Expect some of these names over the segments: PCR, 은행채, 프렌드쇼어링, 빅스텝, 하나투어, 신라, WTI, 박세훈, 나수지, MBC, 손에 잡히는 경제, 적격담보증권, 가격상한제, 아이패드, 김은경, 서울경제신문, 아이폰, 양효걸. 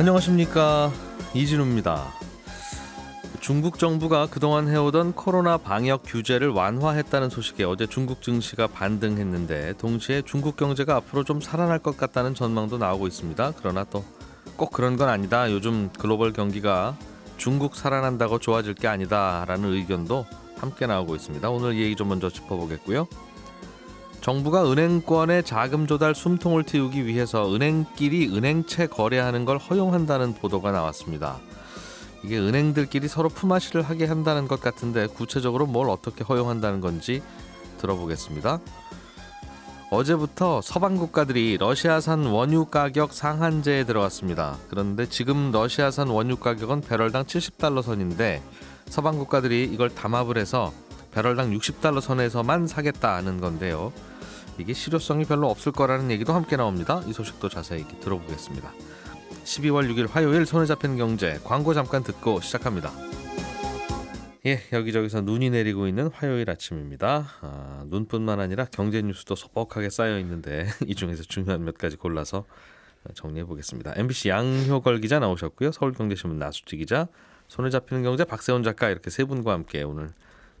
안녕하십니까, 이진우입니다. 중국 정부가 그동안 해오던 코로나 방역 규제를 완화했다는 소식에 어제 중국 증시가 반등했는데, 동시에 중국 경제가 앞으로 좀 살아날 것 같다는 전망도 나오고 있습니다. 그러나 또 꼭 그런 건 아니다, 요즘 글로벌 경기가 중국 살아난다고 좋아질 게 아니다 라는 의견도 함께 나오고 있습니다. 오늘 이 얘기 좀 먼저 짚어보겠고요. 정부가 은행권의 자금 조달 숨통을 틔우기 위해서 은행끼리 은행채 거래하는 걸 허용한다는 보도가 나왔습니다. 이게 은행들끼리 서로 품앗이를 하게 한다는 것 같은데, 구체적으로 뭘 어떻게 허용한다는 건지 들어보겠습니다. 어제부터 서방 국가들이 러시아산 원유 가격 상한제에 들어갔습니다. 그런데 지금 러시아산 원유 가격은 배럴당 70달러 선인데, 서방 국가들이 이걸 담합을 해서 배럴당 60달러 선에서만 사겠다는 건데요. 이게 실효성이 별로 없을 거라는 얘기도 함께 나옵니다. 이 소식도 자세히 들어보겠습니다. 12월 6일 화요일 손에 잡힌 경제, 광고 잠깐 듣고 시작합니다. 예, 여기저기서 눈이 내리고 있는 화요일 아침입니다. 눈뿐만 아니라 경제 뉴스도 소박하게 쌓여 있는데 이 중에서 중요한 몇 가지 골라서 정리해 보겠습니다. MBC 양효걸 기자 나오셨고요. 서울경제신문 나수지 기자, 손에 잡히는 경제 박세훈 작가, 이렇게 세 분과 함께 오늘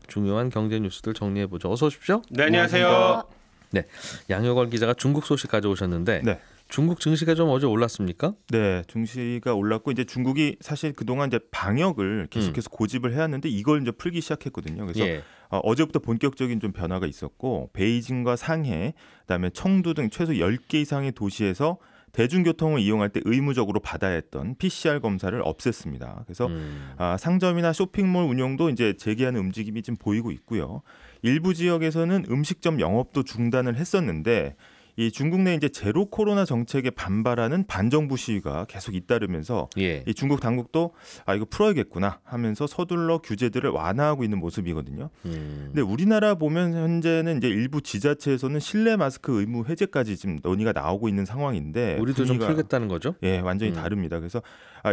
중요한 경제 뉴스들 정리해 보죠. 어서 오십시오. 네, 안녕하세요. 네, 양효걸 기자가 중국 소식 가져오셨는데, 네. 중국 증시가 좀 어제 올랐습니까? 네, 증시가 올랐고, 이제 중국이 사실 그동안 이제 방역을 계속해서 고집을 해왔는데 이걸 이제 풀기 시작했거든요. 그래서 예. 어제부터 본격적인 좀 변화가 있었고, 베이징과 상해, 그다음에 청두 등 최소 10개 이상의 도시에서 대중교통을 이용할 때 의무적으로 받아야 했던 PCR 검사를 없앴습니다. 그래서 상점이나 쇼핑몰 운영도 이제 재개하는 움직임이 지금 보이고 있고요. 일부 지역에서는 음식점 영업도 중단을 했었는데, 이 중국 내 이제 제로 코로나 정책에 반발하는 반정부 시위가 계속 잇따르면서 예. 이 중국 당국도 아, 이거 풀어야겠구나 하면서 서둘러 규제들을 완화하고 있는 모습이거든요. 근데 우리나라 보면 현재는 이제 일부 지자체에서는 실내 마스크 의무 해제까지 지금 논의가 나오고 있는 상황인데, 우리도 좀 풀겠다는 거죠? 예, 완전히 다릅니다. 그래서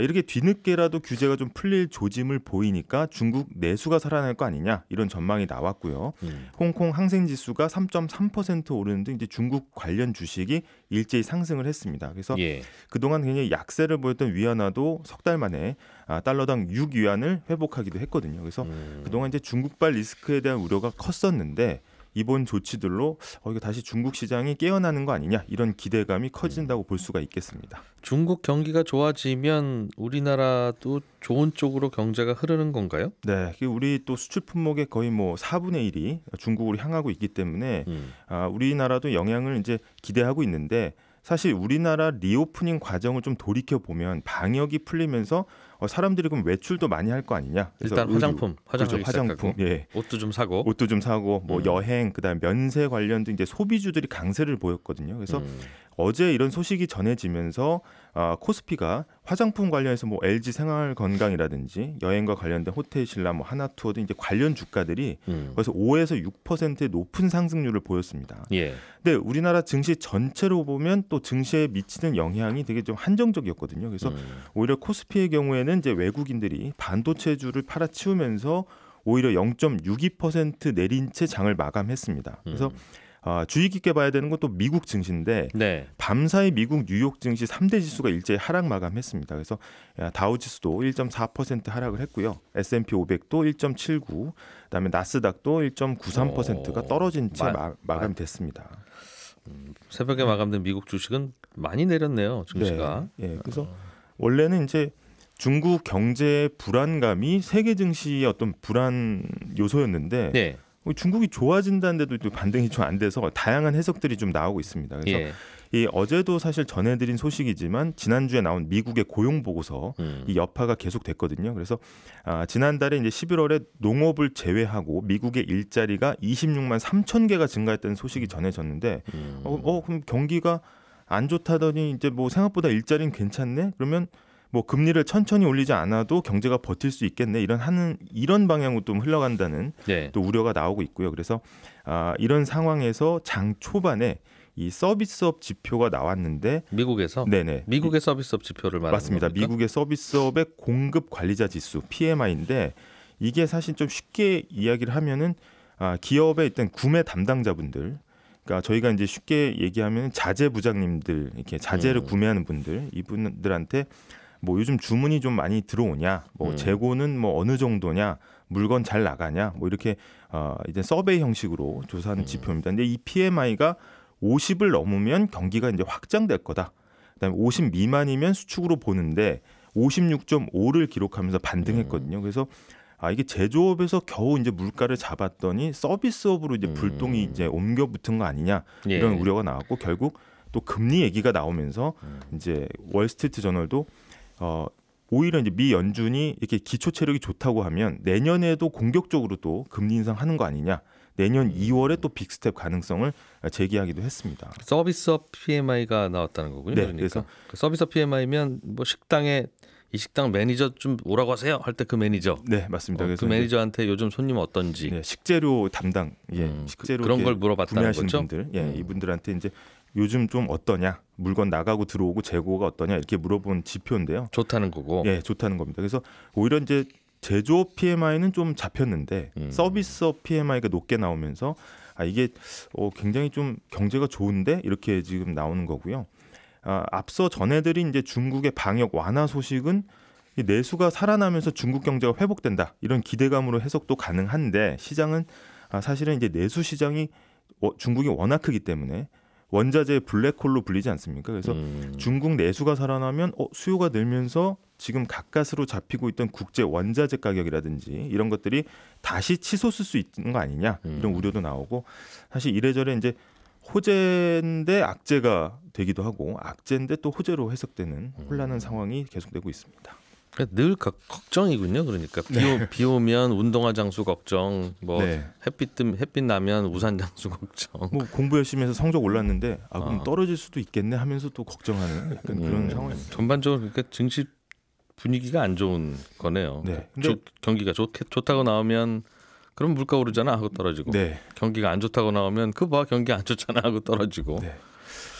이렇게 뒤늦게라도 규제가 좀 풀릴 조짐을 보이니까 중국 내수가 살아날 거 아니냐, 이런 전망이 나왔고요. 홍콩 항생지수가 3.3% 오르는데 이제 중국 관련 주식이 일제히 상승을 했습니다. 그래서 예. 그동안 굉장히 약세를 보였던 위안화도 석 달 만에 달러당 6위안을 회복하기도 했거든요. 그래서 그동안 이제 중국발 리스크에 대한 우려가 컸었는데, 이번 조치들로 이거 다시 중국 시장이 깨어나는 거 아니냐, 이런 기대감이 커진다고 볼 수가 있겠습니다. 중국 경기가 좋아지면 우리나라도 좋은 쪽으로 경제가 흐르는 건가요? 네, 우리 또 수출 품목의 거의 뭐 4분의 1이 중국으로 향하고 있기 때문에 우리나라도 영향을 이제 기대하고 있는데, 사실 우리나라 리오프닝 과정을 좀 돌이켜보면 방역이 풀리면서 사람들이 그럼 외출도 많이 할 거 아니냐. 그래서 일단 화장품, 예. 옷도 좀 사고, 뭐 여행, 그다음 면세 관련 등 이제 소비주들이 강세를 보였거든요. 그래서 어제 이런 소식이 전해지면서 코스피가 화장품 관련해서 뭐 LG 생활건강이라든지 여행과 관련된 호텔 신라, 뭐 하나투어 등 이제 관련 주가들이 그래서 5에서 6%의 높은 상승률을 보였습니다. 예. 근데 우리나라 증시 전체로 보면 또 증시에 미치는 영향이 되게 좀 한정적이었거든요. 그래서 오히려 코스피의 경우에는 이제 외국인들이 반도체주를 팔아치우면서 오히려 0.62% 내린 채 장을 마감했습니다. 그래서 주의 깊게 봐야 되는 건 또 미국 증시인데, 네. 밤사이 미국 뉴욕 증시 3대 지수가 일제히 하락 마감했습니다. 그래서 다우지수도 1.4% 하락을 했고요. S&P 500도 1.79, 그다음에 나스닥도 1.93%가 떨어진 채 마감됐습니다. 새벽에 마감된 미국 주식은 많이 내렸네요, 증시가. 네. 예, 그래서 원래는 이제 중국 경제의 불안감이 세계 증시의 어떤 불안 요소였는데, 네. 중국이 좋아진다는데도 또 반등이 좀 안 돼서 다양한 해석들이 좀 나오고 있습니다. 그래서 예. 이 어제도 사실 전해드린 소식이지만 지난주에 나온 미국의 고용 보고서 이 여파가 계속됐거든요. 그래서 지난달에 이제 11월에 농업을 제외하고 미국의 일자리가 26만 3천 개가 증가했다는 소식이 전해졌는데, 그럼 경기가 안 좋다더니 이제 뭐 생각보다 일자리는 괜찮네? 그러면 뭐 금리를 천천히 올리지 않아도 경제가 버틸 수 있겠네, 이런 방향으로 좀 흘러간다는 네. 또 우려가 나오고 있고요. 그래서 이런 상황에서 장 초반에 이 서비스업 지표가 나왔는데, 미국에서 미국의 서비스업 지표를 말하는 맞습니다. 겁니까? 미국의 서비스업의 공급 관리자 지수 PMI인데, 이게 사실 좀 쉽게 이야기를 하면은 기업의 일단 구매 담당자분들, 그러니까 저희가 이제 쉽게 얘기하면 자재 부장님들, 이렇게 자재를 구매하는 분들, 이분들한테 뭐 요즘 주문이 좀 많이 들어오냐, 뭐 재고는 뭐 어느 정도냐, 물건 잘 나가냐, 뭐 이렇게 이제 서베이 형식으로 조사하는 지표입니다. 근데 이 PMI가 50을 넘으면 경기가 이제 확장될 거다. 그다음에 50 미만이면 수축으로 보는데 56.5를 기록하면서 반등했거든요. 그래서 아 이게 제조업에서 겨우 이제 물가를 잡았더니 서비스업으로 이제 불똥이 이제 옮겨 붙은 거 아니냐 이런 우려가 나왔고 결국 또 금리 얘기가 나오면서 이제 월스트리트 저널도 오히려 이제 미 연준이 이렇게 기초 체력이 좋다고 하면 내년에도 공격적으로 또 금리 인상하는 거 아니냐. 내년 2월에 또 빅스텝 가능성을 제기하기도 했습니다. 서비스업 PMI가 나왔다는 거군요. 네, 그러니까. 그래서 서비스업 PMI면 뭐 식당에 이 식당 매니저 좀 오라고 하세요 할 때 그 매니저. 네, 맞습니다. 그래서 그 매니저한테 요즘 손님 어떤지. 네, 식재료 담당. 예, 식재료 그런 걸 물어봤다는 거죠. 분들, 예, 이분들한테 이제 요즘 좀 어떠냐, 물건 나가고 들어오고 재고가 어떠냐 이렇게 물어본 지표인데요. 좋다는 거고. 예, 좋다는 겁니다. 그래서 오히려 이제 제조업 PMI는 좀 잡혔는데 서비스업 PMI가 높게 나오면서 아 이게 굉장히 좀 경제가 좋은데 이렇게 지금 나오는 거고요. 아, 앞서 전해드린 이제 중국의 방역 완화 소식은 이 내수가 살아나면서 중국 경제가 회복된다 이런 기대감으로 해석도 가능한데 시장은 사실은 이제 내수 시장이 중국이 워낙 크기 때문에 원자재의 블랙홀로 불리지 않습니까? 그래서 중국 내수가 살아나면 수요가 늘면서 지금 가까스로 잡히고 있던 국제 원자재 가격이라든지 이런 것들이 다시 치솟을 수 있는 거 아니냐 이런 우려도 나오고 사실 이래저래 이제 호재인데 악재가 되기도 하고 악재인데 또 호재로 해석되는 혼란한 상황이 계속되고 있습니다. 늘 걱정이군요. 그러니까 비 오면 운동화 장수 걱정, 뭐 햇빛 나면 우산 장수 걱정. 뭐 공부 열심히 해서 성적 올랐는데 아 그럼 떨어질 수도 있겠네 하면서 또 걱정하는 약간 그런 상황입니다. 전반적으로 그러니까 증시 분위기가 안 좋은 거네요. 네. 근데 경기가 좋다고 나오면 그럼 물가 오르잖아 하고 떨어지고. 네. 경기가 안 좋다고 나오면 그 봐 경기 안 좋잖아 하고 떨어지고. 네.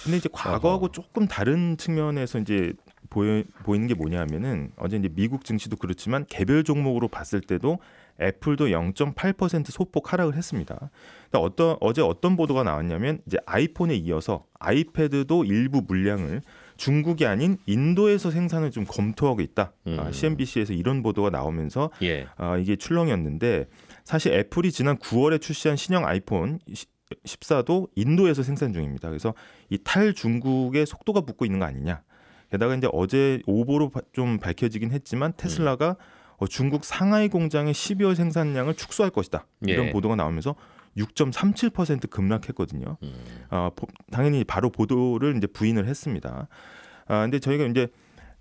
근데 이제 과거하고 조금 다른 측면에서 이제 보이는 게 뭐냐면은 어제 이제 미국 증시도 그렇지만 개별 종목으로 봤을 때도 애플도 0.8% 소폭 하락을 했습니다. 그러니까 어제 어떤 보도가 나왔냐면 이제 아이폰에 이어서 아이패드도 일부 물량을 중국이 아닌 인도에서 생산을 좀 검토하고 있다. CNBC에서 이런 보도가 나오면서 이게 출렁였는데 사실 애플이 지난 9월에 출시한 신형 아이폰 14도 인도에서 생산 중입니다. 그래서 이 탈중국의 속도가 붙고 있는 거 아니냐. 게다가 이제 어제 오보로 좀 밝혀지긴 했지만 테슬라가 중국 상하이 공장의 12월 생산량을 축소할 것이다. 이런 보도가 나오면서 6.37% 급락했거든요. 당연히 바로 보도를 이제 부인을 했습니다. 근데 저희가 이제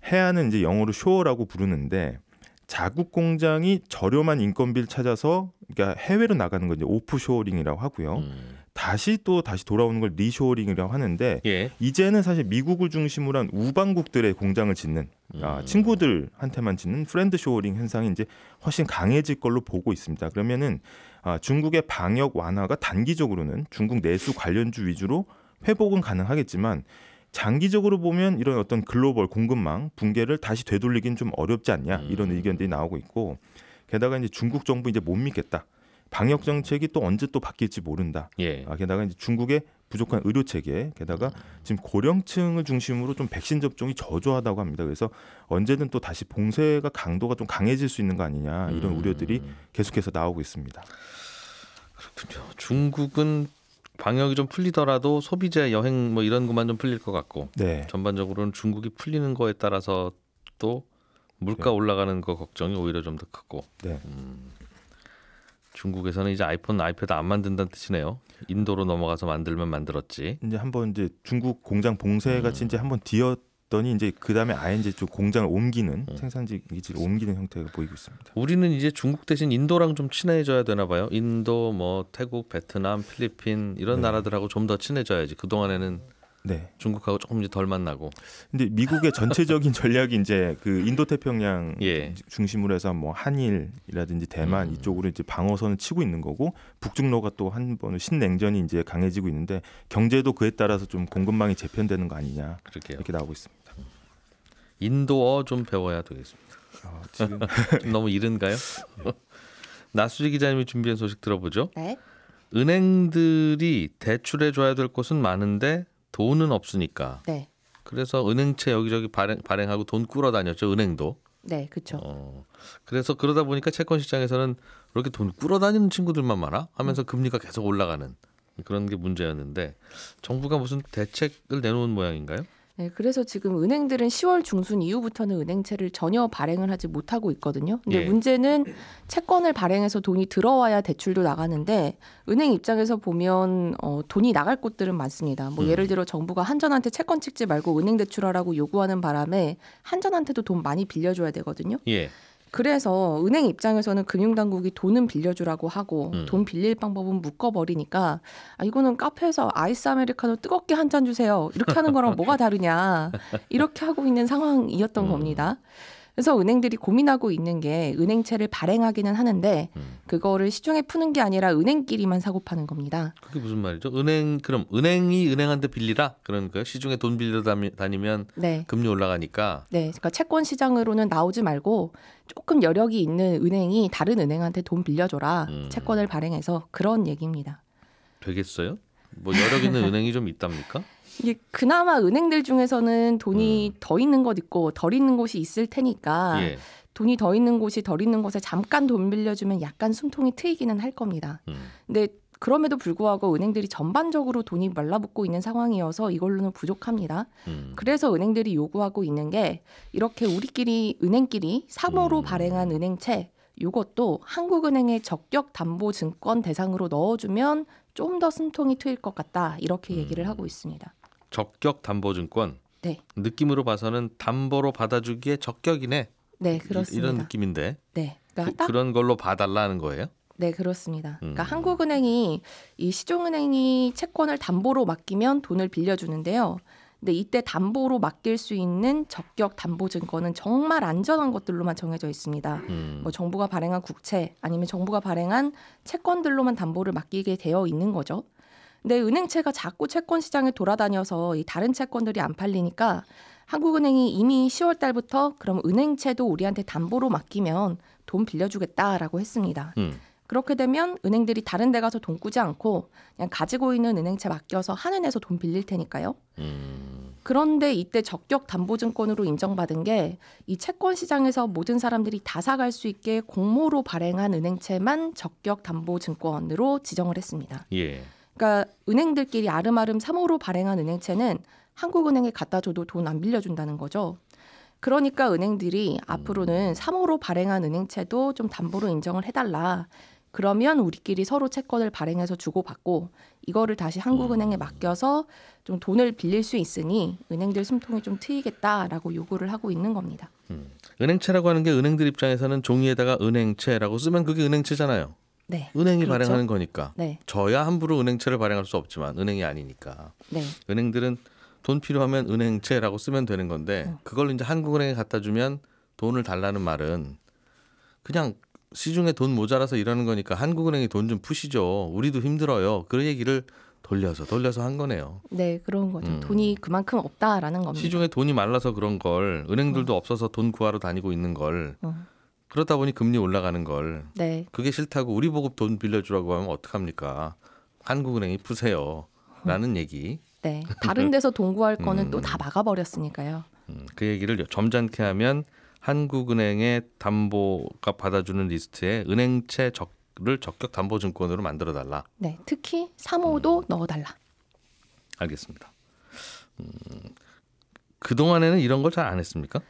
해안은 이제 영어로 쇼어라고 부르는데 자국 공장이 저렴한 인건비를 찾아서 그러니까 해외로 나가는 건 이제 오프쇼어링이라고 하고요. 다시 돌아오는 걸 리쇼어링이라고 하는데 이제는 사실 미국을 중심으로 한 우방국들의 공장을 짓는 친구들한테만 짓는 프렌드쇼어링 현상이 이제 훨씬 강해질 걸로 보고 있습니다. 그러면은 중국의 방역 완화가 단기적으로는 중국 내수 관련주 위주로 회복은 가능하겠지만 장기적으로 보면 이런 어떤 글로벌 공급망 붕괴를 다시 되돌리긴 좀 어렵지 않냐 이런 의견들이 나오고 있고 게다가 이제 중국 정부 이제 못 믿겠다. 방역 정책이 또 언제 또 바뀔지 모른다. 게다가 이제 중국의 부족한 의료 체계, 게다가 지금 고령층을 중심으로 좀 백신 접종이 저조하다고 합니다. 그래서 언제든 또 다시 봉쇄가 강도가 좀 강해질 수 있는 거 아니냐 이런 우려들이 계속해서 나오고 있습니다. 그렇군요. 중국은 방역이 좀 풀리더라도 소비재, 여행 뭐 이런 것만 좀 풀릴 것 같고 전반적으로는 중국이 풀리는 거에 따라서 또 물가 올라가는 거 걱정이 오히려 좀 더 크고 중국에서는 이제 아이폰, 아이패드 안 만든다는 뜻이네요. 인도로 넘어가서 만들면 만들었지. 이제 한번 이제 중국 공장 봉쇄같이 이제 한번 뒤었더니 이제 그 다음에 아예 이제 좀 공장을 옮기는 생산지를 옮기는 형태가 보이고 있습니다. 우리는 이제 중국 대신 인도랑 좀 친해져야 되나 봐요. 인도, 뭐 태국, 베트남, 필리핀 이런 나라들하고 좀 더 친해져야지. 그 동안에는 중국하고 조금 이제 덜 만나고. 근데 미국의 전체적인 전략이 이제 그 인도 태평양 중심으로 해서 뭐 한일이라든지 대만 이쪽으로 이제 방어선을 치고 있는 거고 북중로가 또 한 번 신냉전이 이제 강해지고 있는데 경제도 그에 따라서 좀 공급망이 재편되는 거 아니냐 이렇게 나오고 있습니다. 인도어 좀 배워야 되겠습니다. 지금 너무 이른가요? 나수지 기자님이 준비한 소식 들어보죠. 네? 은행들이 대출해줘야 될 곳은 많은데 돈은 없으니까 그래서 은행채 여기저기 발행하고 돈 꾸러 다녔죠. 은행도. 네, 그렇죠. 그래서 그러다 보니까 채권 시장에서는 이렇게 돈 꾸러 다니는 친구들만 많아? 하면서 금리가 계속 올라가는 그런 게 문제였는데 정부가 무슨 대책을 내놓은 모양인가요? 네, 그래서 지금 은행들은 10월 중순 이후부터는 은행채를 전혀 발행을 하지 못하고 있거든요. 근데 예. 문제는 채권을 발행해서 돈이 들어와야 대출도 나가는데 은행 입장에서 보면 돈이 나갈 곳들은 많습니다. 뭐 예를 들어 정부가 한전한테 채권 찍지 말고 은행 대출하라고 요구하는 바람에 한전한테도 돈 많이 빌려줘야 되거든요. 예. 그래서 은행 입장에서는 금융당국이 돈은 빌려주라고 하고 돈 빌릴 방법은 묶어버리니까 아, 이거는 카페에서 아이스 아메리카노 뜨겁게 한 잔 주세요. 이렇게 하는 거랑 뭐가 다르냐. 이렇게 하고 있는 상황이었던 겁니다. 그래서 은행들이 고민하고 있는 게 은행채를 발행하기는 하는데 그거를 시중에 푸는 게 아니라 은행끼리만 사고 파는 겁니다. 그게 무슨 말이죠? 그럼 은행이 은행한테 빌리라 그런 거예요? 시중에 돈 빌려 다니면 네. 금리 올라가니까. 네, 그러니까 채권 시장으로는 나오지 말고 조금 여력이 있는 은행이 다른 은행한테 돈 빌려줘라. 채권을 발행해서 그런 얘기입니다. 되겠어요? 뭐 여력 있는 은행이 좀 있답니까? 이게 그나마 은행들 중에서는 돈이 더 있는 곳 있고 덜 있는 곳이 있을 테니까 예. 돈이 더 있는 곳이 덜 있는 곳에 잠깐 돈 빌려주면 약간 숨통이 트이기는 할 겁니다. 근데 그럼에도 불구하고 은행들이 전반적으로 돈이 말라붙고 있는 상황이어서 이걸로는 부족합니다. 그래서 은행들이 요구하고 있는 게 이렇게 우리끼리 은행끼리 사모로 발행한 은행채 이것도 한국은행의 적격담보증권 대상으로 넣어주면 좀 더 숨통이 트일 것 같다 이렇게 얘기를 하고 있습니다. 적격담보증권. 네. 느낌으로 봐서는 담보로 받아주기에 적격이네. 네, 그렇습니다. 이런 느낌인데. 네. 그러니까 그런 걸로 봐달라는 거예요? 네, 그렇습니다. 그러니까 한국은행이 이 시중은행이 채권을 담보로 맡기면 돈을 빌려주는데요. 근데 이때 담보로 맡길 수 있는 적격 담보 증권은 정말 안전한 것들로만 정해져 있습니다. 뭐 정부가 발행한 국채 아니면 정부가 발행한 채권들로만 담보를 맡기게 되어 있는 거죠. 근데 은행채가 자꾸 채권 시장에 돌아다녀서 이 다른 채권들이 안 팔리니까 한국은행이 이미 10월 달부터 그럼 은행채도 우리한테 담보로 맡기면 돈 빌려주겠다라고 했습니다. 그렇게 되면 은행들이 다른 데 가서 돈 꾸지 않고 그냥 가지고 있는 은행채 맡겨서 한은에서 돈 빌릴 테니까요. 그런데 이때 적격담보증권으로 인정받은 게 이 채권 시장에서 모든 사람들이 다 사갈 수 있게 공모로 발행한 은행채만 적격담보증권으로 지정을 했습니다. 예. 그러니까 은행들끼리 아름아름 사모로 발행한 은행채는 한국은행에 갖다 줘도 돈 안 빌려준다는 거죠. 그러니까 은행들이 앞으로는 사모로 발행한 은행채도 좀 담보로 인정을 해달라. 그러면 우리끼리 서로 채권을 발행해서 주고받고 이거를 다시 한국은행에 맡겨서 좀 돈을 빌릴 수 있으니 은행들 숨통이 좀 트이겠다라고 요구를 하고 있는 겁니다. 은행채라고 하는 게 은행들 입장에서는 종이에다가 은행채라고 쓰면 그게 은행채잖아요. 네, 은행이 그렇죠. 발행하는 거니까. 네. 저야 함부로 은행채를 발행할 수 없지만 은행이 아니니까. 네. 은행들은 돈 필요하면 은행채라고 쓰면 되는 건데 그걸 이제 한국은행에 갖다 주면 돈을 달라는 말은 그냥 시중에 돈 모자라서 이러는 거니까 한국은행이 돈 좀 푸시죠. 우리도 힘들어요. 그 얘기를 돌려서 한 거네요. 네, 그런 거죠. 돈이 그만큼 없다라는 겁니다. 시중에 돈이 말라서 그런 걸 은행들도 없어서 돈 구하러 다니고 있는 걸 그러다 보니 금리 올라가는 걸 네. 그게 싫다고 우리 보고 돈 빌려주라고 하면 어떡합니까? 한국은행이 푸세요. 라는 얘기. 네, 다른 데서 돈 구할 거는 또 다 막아버렸으니까요. 그 얘기를 점잖게 하면 한국은행의 담보가 받아주는 리스트에 은행채를 적격담보증권으로 만들어달라. 네, 특히 3호도 넣어달라. 알겠습니다. 그동안에는 이런 걸 잘 안 했습니까?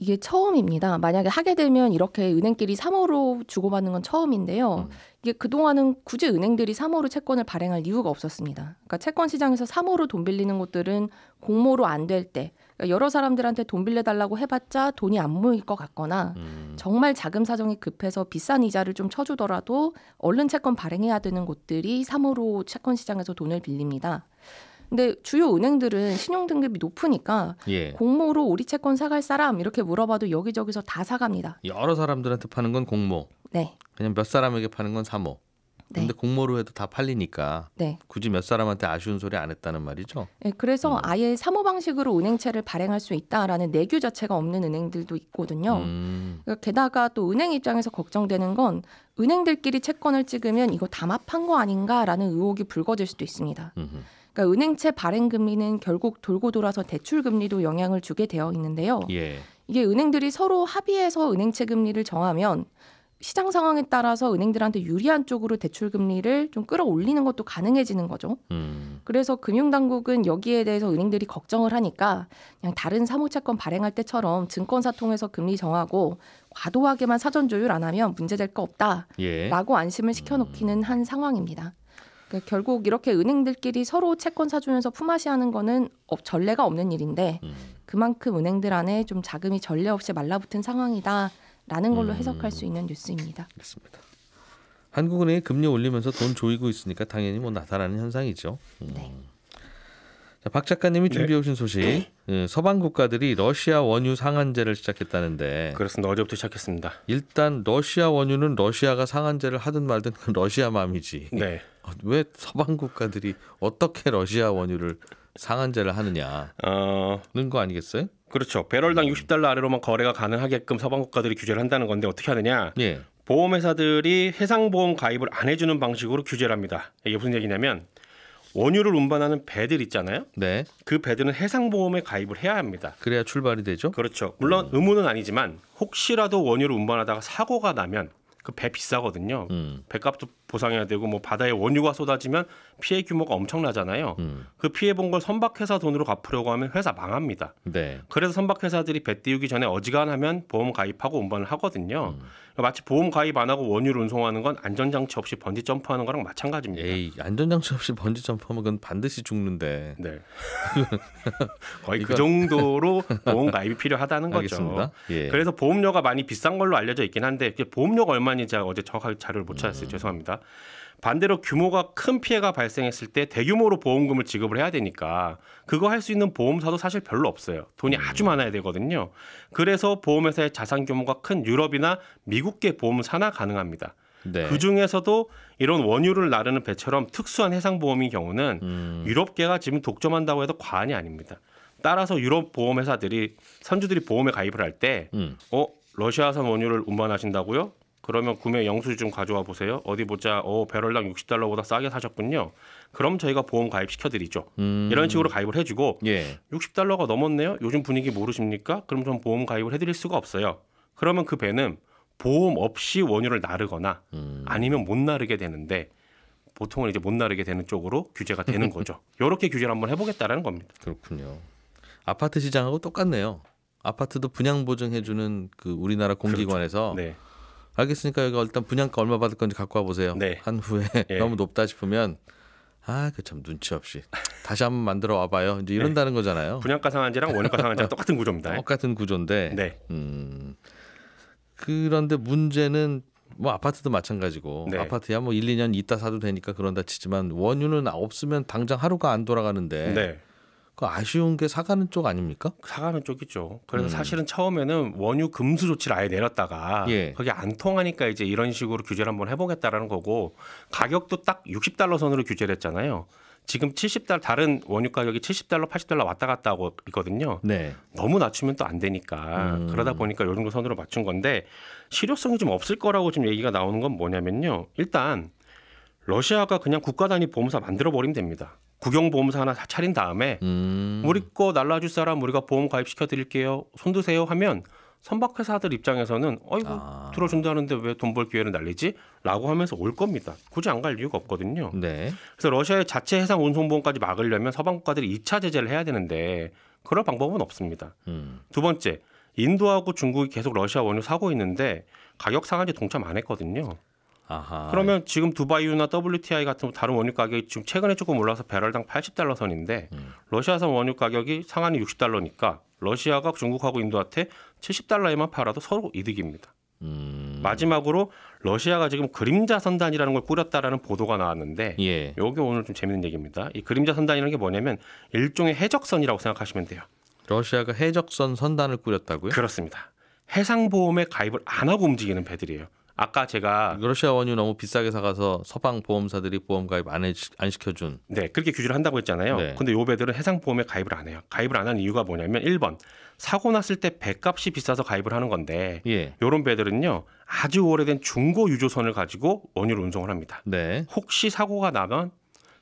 이게 처음입니다. 만약에 하게 되면 이렇게 은행끼리 3호로 주고받는 건 처음인데요. 이게 그동안은 굳이 은행들이 3호로 채권을 발행할 이유가 없었습니다. 그러니까 채권 시장에서 3호로 돈 빌리는 곳들은 공모로 안 될 때 그러니까 여러 사람들한테 돈 빌려달라고 해봤자 돈이 안 모일 것 같거나 정말 자금 사정이 급해서 비싼 이자를 좀 쳐주더라도 얼른 채권 발행해야 되는 곳들이 3호로 채권 시장에서 돈을 빌립니다. 근데 주요 은행들은 신용등급이 높으니까 예. 공모로 우리 채권 사갈 사람 이렇게 물어봐도 여기저기서 다 사갑니다. 여러 사람들한테 파는 건 공모. 네. 그냥 몇 사람에게 파는 건 사모. 네. 근데 공모로 해도 다 팔리니까 네. 굳이 몇 사람한테 아쉬운 소리 안 했다는 말이죠. 네, 그래서 아예 사모 방식으로 은행채를 발행할 수 있다라는 내규 자체가 없는 은행들도 있거든요. 게다가 또 은행 입장에서 걱정되는 건 은행들끼리 채권을 찍으면 이거 담합한 거 아닌가라는 의혹이 불거질 수도 있습니다. 그러니까 은행채 발행금리는 결국 돌고 돌아서 대출금리도 영향을 주게 되어 있는데요. 예. 이게 은행들이 서로 합의해서 은행채 금리를 정하면 시장 상황에 따라서 은행들한테 유리한 쪽으로 대출 금리를 좀 끌어올리는 것도 가능해지는 거죠. 그래서 금융당국은 여기에 대해서 은행들이 걱정을 하니까 그냥 다른 사모채권 발행할 때처럼 증권사 통해서 금리 정하고 과도하게만 사전 조율 안 하면 문제될 거 없다라고 예. 안심을 시켜놓기는 한 상황입니다. 그러니까 결국 이렇게 은행들끼리 서로 채권 사주면서 품앗이하는 거는 전례가 없는 일인데 그만큼 은행들 안에 좀 자금이 전례 없이 말라붙은 상황이다. 라는 걸로 해석할 수 있는 뉴스입니다. 그렇습니다. 한국은행이 금리 올리면서 돈 조이고 있으니까 당연히 뭐 나타나는 현상이죠. 네. 자, 박 작가님이 준비해 오신 소식. 서방 국가들이 러시아 원유 상한제를 시작했다는데. 그렇습니다. 어제부터 시작했습니다. 일단 러시아 원유는 러시아가 상한제를 하든 말든 러시아 맘이지. 네. 왜 서방 국가들이 어떻게 러시아 원유를 상한제를 하느냐는 거 아니겠어요? 그렇죠. 배럴당 $60 아래로만 거래가 가능하게끔 서방 국가들이 규제를 한다는 건데 어떻게 하느냐. 예. 보험회사들이 해상보험 가입을 안 해주는 방식으로 규제를 합니다. 이게 무슨 얘기냐면 원유를 운반하는 배들 있잖아요. 네. 그 배들은 해상보험에 가입을 해야 합니다. 그래야 출발이 되죠. 그렇죠. 물론 의무는 아니지만 혹시라도 원유를 운반하다가 사고가 나면 그 배 비싸거든요. 배값도 보상해야 되고 뭐 바다에 원유가 쏟아지면 피해 규모가 엄청나잖아요. 그 피해 본 걸 선박회사 돈으로 갚으려고 하면 회사 망합니다. 네. 그래서 선박회사들이 배 띄우기 전에 어지간하면 보험 가입하고 운반을 하거든요. 마치 보험 가입 안 하고 원유를 운송하는 건 안전장치 없이 번지 점프하는 거랑 마찬가지입니다. 에이, 안전장치 없이 번지 점프하면 그건 반드시 죽는데. 네. 거의 이건... 그 정도로 보험 가입이 필요하다는 거죠. 예. 그래서 보험료가 많이 비싼 걸로 알려져 있긴 한데 보험료가 얼마인지 제가 어제 정확하게 자료를 못 찾았어요. 죄송합니다. 반대로 규모가 큰 피해가 발생했을 때 대규모로 보험금을 지급을 해야 되니까 그거 할 수 있는 보험사도 사실 별로 없어요. 돈이 아주 많아야 되거든요. 그래서 보험회사의 자산 규모가 큰 유럽이나 미국계 보험사나 가능합니다. 네. 그중에서도 이런 원유를 나르는 배처럼 특수한 해상보험인 경우는 유럽계가 지금 독점한다고 해도 과언이 아닙니다. 따라서 유럽 보험회사들이 선주들이 보험에 가입을 할 때 러시아산 원유를 운반하신다고요? 그러면 구매 영수증 좀 가져와 보세요. 어디 보자. 배럴당 $60보다 싸게 사셨군요. 그럼 저희가 보험 가입시켜드리죠. 이런 식으로 가입을 해주고 예. $60가 넘었네요. 요즘 분위기 모르십니까? 그럼 전 보험 가입을 해드릴 수가 없어요. 그러면 그 배는 보험 없이 원유를 나르거나 아니면 못 나르게 되는데 보통은 이제 못 나르게 되는 쪽으로 규제가 되는 거죠. 이렇게 규제를 한번 해보겠다라는 겁니다. 그렇군요. 아파트 시장하고 똑같네요. 아파트도 분양 보증해주는 그 우리나라 공기관에서 그렇죠. 네. 알겠으니까 여기 일단 분양가 얼마 받을 건지 갖고 와보세요. 네. 한 후에 예. 너무 높다 싶으면 그 참 눈치 없이 다시 한번 만들어 와봐요. 이제 이런다는 거잖아요. 분양가 상한제랑 원유가 상한제랑 똑같은 구조입니다. 똑같은 구조인데 네. 그런데 문제는 뭐 아파트도 마찬가지고 네. 아파트야 뭐 1, 2년 있다 사도 되니까 그런다 치지만 원유는 없으면 당장 하루가 안 돌아가는데 네. 그 아쉬운 게 사가는 쪽 아닙니까? 사가는 쪽이죠. 그래서 사실은 처음에는 원유 금수 조치를 아예 내렸다가 예. 그게 안 통하니까 이제 이런 식으로 규제를 한번 해보겠다라는 거고 가격도 딱 $60 선으로 규제를 했잖아요. 지금 다른 원유 가격이 $70, $80 왔다 갔다 하고 있거든요. 네. 너무 낮추면 또 안 되니까 그러다 보니까 요 정도 선으로 맞춘 건데 실효성이 좀 없을 거라고 지금 얘기가 나오는 건 뭐냐면요. 일단 러시아가 그냥 국가 단위 보험사 만들어버리면 됩니다. 국영보험사 하나 차린 다음에 우리 거 날라줄 사람 우리가 보험 가입시켜드릴게요. 손 드세요 하면 선박회사들 입장에서는 들어준다는데 왜 돈 벌 기회를 날리지? 라고 하면서 올 겁니다. 굳이 안 갈 이유가 없거든요. 네. 그래서 러시아의 자체 해상 운송보험까지 막으려면 서방 국가들이 2차 제재를 해야 되는데 그럴 방법은 없습니다. 두 번째, 인도하고 중국이 계속 러시아 원유 사고 있는데 가격 상한제 동참 안 했거든요. 아하. 그러면 지금 두바이유나 WTI 같은 다른 원유 가격이 지금 최근에 조금 올라서 배럴당 $80 선인데 러시아산 원유 가격이 상한이 $60니까 러시아가 중국하고 인도한테 $70에만 팔아도 서로 이득입니다. 마지막으로 러시아가 지금 그림자 선단이라는 걸 꾸렸다라는 보도가 나왔는데 예. 이게 오늘 좀 재밌는 얘기입니다. 이 그림자 선단이라는 게 뭐냐면 일종의 해적선이라고 생각하시면 돼요. 러시아가 해적선 선단을 꾸렸다고요? 그렇습니다. 해상보험에 가입을 안 하고 움직이는 배들이에요. 아까 제가 러시아 원유 너무 비싸게 사가서 서방 보험사들이 보험 가입 안 시켜준. 네. 그렇게 규제를 한다고 했잖아요. 네. 근데 요 배들은 해상보험에 가입을 안 해요. 가입을 안 하는 이유가 뭐냐면 1번 사고 났을 때 배값이 비싸서 가입을 하는 건데 예. 요런 배들은요. 아주 오래된 중고 유조선을 가지고 원유를 운송을 합니다. 네. 혹시 사고가 나면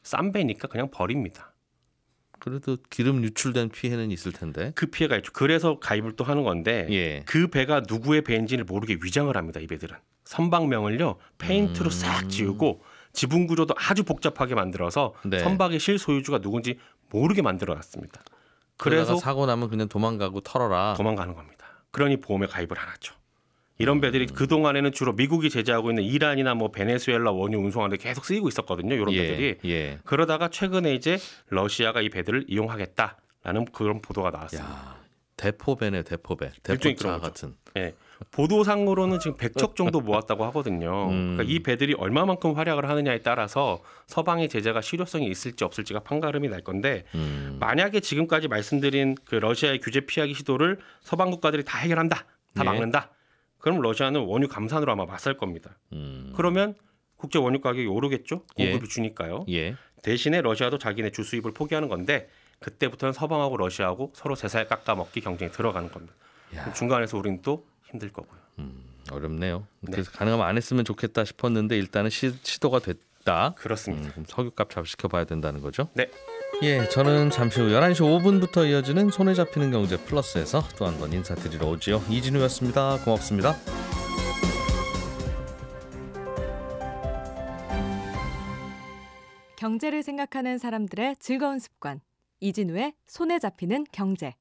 싼 배니까 그냥 버립니다. 그래도 기름 유출된 피해는 있을 텐데. 그 피해가 있죠. 그래서 가입을 또 하는 건데 예. 그 배가 누구의 배인지를 모르게 위장을 합니다. 이 배들은. 선박명을요. 페인트로 싹 지우고 지분 구조도 아주 복잡하게 만들어서 네. 선박의 실소유주가 누군지 모르게 만들어놨습니다. 그래서 사고 나면 그냥 도망가고 털어라. 도망가는 겁니다. 그러니 보험에 가입을 안 하죠. 이런 배들이 그동안에는 주로 미국이 제재하고 있는 이란이나 뭐 베네수엘라 원유 운송하는데 계속 쓰이고 있었거든요. 이런 예, 배들이. 예. 그러다가 최근에 이제 러시아가 이 배들을 이용하겠다라는 그런 보도가 나왔습니다. 야, 대포배네 대포배. 대포차 같은. 네. 보도상으로는 지금 100척 정도 모았다고 하거든요. 그러니까 이 배들이 얼마만큼 활약을 하느냐에 따라서 서방의 제재가 실효성이 있을지 없을지가 판가름이 날 건데 만약에 지금까지 말씀드린 그 러시아의 규제 피하기 시도를 서방 국가들이 다 해결한다. 다 막는다. 예. 그럼 러시아는 원유 감산으로 아마 맞설 겁니다. 그러면 국제 원유 가격이 오르겠죠. 공급을 예. 주니까요. 예. 대신에 러시아도 자기네 주 수입을 포기하는 건데 그때부터는 서방하고 러시아하고 서로 세살 깎아먹기 경쟁에 들어가는 겁니다. 중간에서 우리는 또 힘들 거고요. 어렵네요. 그래서 네. 가능하면 안 했으면 좋겠다 싶었는데 일단은 시도가 됐다. 그렇습니다. 그럼 석유값 잡시켜봐야 된다는 거죠. 네. 예, 저는 잠시 후 11시 5분부터 이어지는 손에 잡히는 경제 플러스에서 또 한 번 인사드리러 오지요. 이진우였습니다. 고맙습니다. 경제를 생각하는 사람들의 즐거운 습관. 이진우의 손에 잡히는 경제.